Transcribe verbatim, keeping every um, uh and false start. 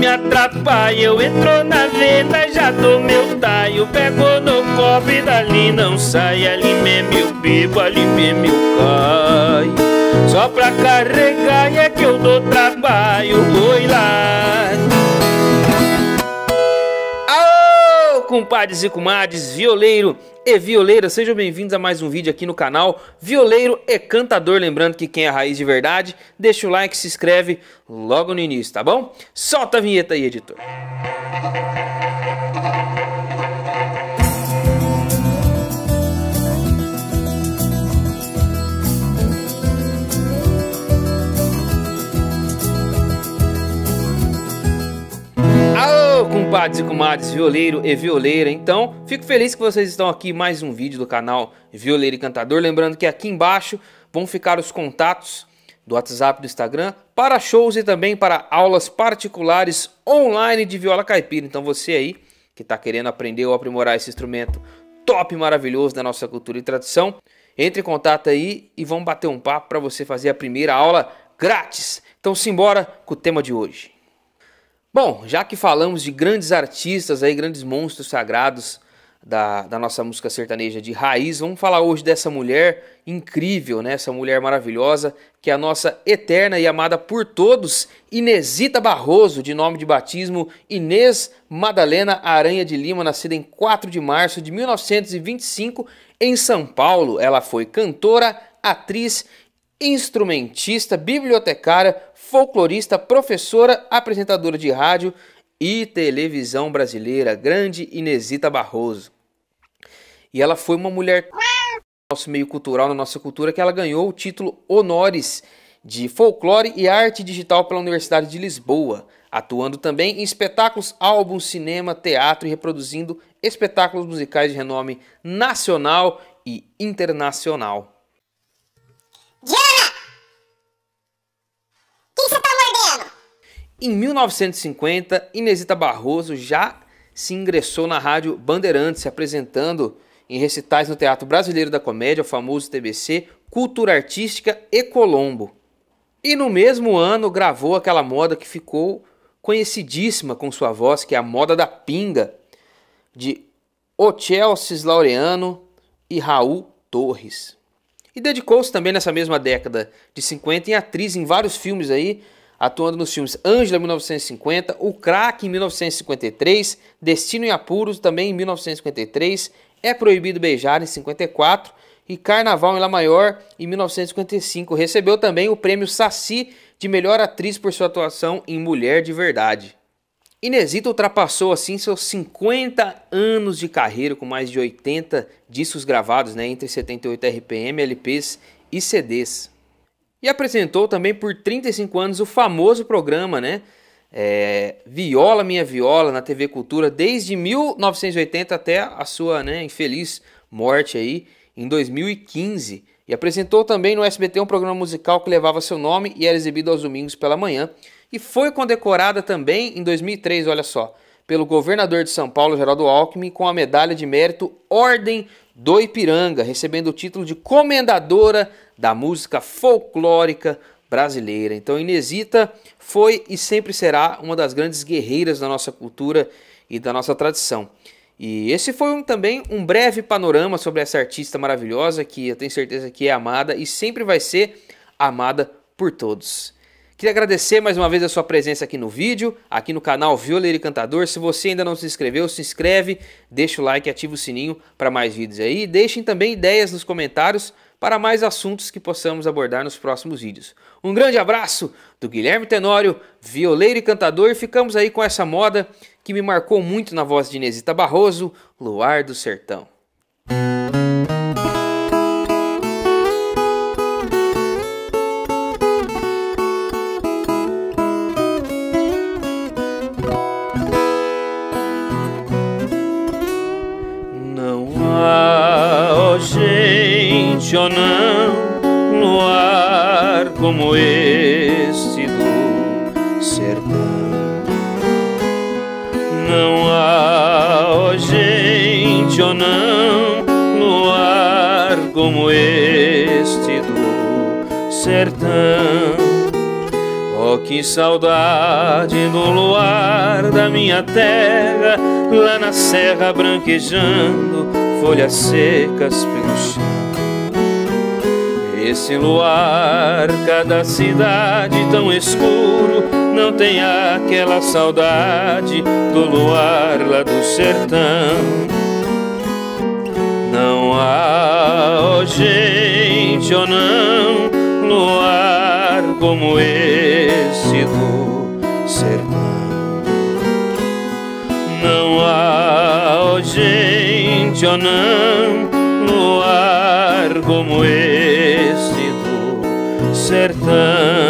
me atrapalha. Eu entro na venda, já dou meu taio. Pegou no copo e dali não sai. Ali mesmo eu bebo, ali mesmo eu caio. Só pra carregar é que eu dou trabalho. Oi lá. Aô, compadres e comadres, violeiro e violeira, sejam bem-vindos a mais um vídeo aqui no canal Violeiro e Cantador. Lembrando que quem é a raiz de verdade, deixa o like e se inscreve logo no início, tá bom? Solta a vinheta aí, editor. Compadres e comadres, violeiro e violeira, então fico feliz que vocês estão aqui em mais um vídeo do canal Violeiro e Cantador. Lembrando que aqui embaixo vão ficar os contatos do WhatsApp, do Instagram, para shows e também para aulas particulares online de viola caipira. Então você aí que está querendo aprender ou aprimorar esse instrumento top, maravilhoso da nossa cultura e tradição, entre em contato aí e vamos bater um papo para você fazer a primeira aula grátis. Então simbora com o tema de hoje. Bom, já que falamos de grandes artistas, aí, grandes monstros sagrados da, da nossa música sertaneja de raiz, vamos falar hoje dessa mulher incrível, né? Essa mulher maravilhosa, que é a nossa eterna e amada por todos, Inezita Barroso, de nome de batismo Inês Madalena Aranha de Lima, nascida em quatro de março de mil novecentos e vinte e cinco em São Paulo. Ela foi cantora, atriz, instrumentista, bibliotecária, folclorista, professora, apresentadora de rádio e televisão brasileira, grande Inezita Barroso. E ela foi uma mulher do nosso meio cultural, na nossa cultura, que ela ganhou o título Honores de Folclore e Arte Digital pela Universidade de Lisboa, atuando também em espetáculos, álbuns, cinema, teatro e reproduzindo espetáculos musicais de renome nacional e internacional. Em mil novecentos e cinquenta, Inezita Barroso já se ingressou na Rádio Bandeirantes, se apresentando em recitais no Teatro Brasileiro da Comédia, o famoso T B C, Cultura Artística e Colombo. E no mesmo ano gravou aquela moda que ficou conhecidíssima com sua voz, que é a moda da pinga, de Ochelcis Laureano e Raul Torres. E dedicou-se também nessa mesma década de cinquenta em atriz em vários filmes aí, atuando nos filmes Ângela, mil novecentos e cinquenta, O Craque, em mil novecentos e cinquenta e três, Destino em Apuros, também em mil novecentos e cinquenta e três, É Proibido Beijar, em cinquenta e quatro, e Carnaval em Lá Maior, em mil novecentos e cinquenta e cinco. Recebeu também o prêmio Saci de melhor atriz por sua atuação em Mulher de Verdade. Inezita ultrapassou assim seus cinquenta anos de carreira, com mais de oitenta discos gravados, né, entre setenta e oito R P M, L Ps e C Ds. E apresentou também por trinta e cinco anos o famoso programa, né, é, Viola Minha Viola, na T V Cultura, desde mil novecentos e oitenta até a sua, né, infeliz morte aí, em dois mil e quinze. E apresentou também no S B T um programa musical que levava seu nome e era exibido aos domingos pela manhã. E foi condecorada também em dois mil e três, olha só, pelo governador de São Paulo, Geraldo Alckmin, com a medalha de mérito Ordem do Ipiranga, recebendo o título de Comendadora da Música Folclórica Brasileira. Então Inezita foi e sempre será uma das grandes guerreiras da nossa cultura e da nossa tradição. E esse foi um, também um breve panorama sobre essa artista maravilhosa, que eu tenho certeza que é amada e sempre vai ser amada por todos. Queria agradecer mais uma vez a sua presença aqui no vídeo, aqui no canal Violeiro e Cantador. Se você ainda não se inscreveu, se inscreve, deixa o like e ativa o sininho para mais vídeos aí. Deixem também ideias nos comentários para mais assuntos que possamos abordar nos próximos vídeos. Um grande abraço do Guilherme Tenório, Violeiro e Cantador. Ficamos aí com essa moda que me marcou muito na voz de Inezita Barroso, Luar do Sertão. Não, luar como este do sertão. Não há, ó gente, ó não, luar como este do sertão. Oh, que saudade do luar da minha terra, lá na serra branquejando folhas secas pelo chão. Esse luar, cada cidade tão escuro, não tem aquela saudade do luar lá do sertão. Não há, oh gente, oh não, luar como esse do sertão. Não há, oh gente, oh não, luar como esse do sertão.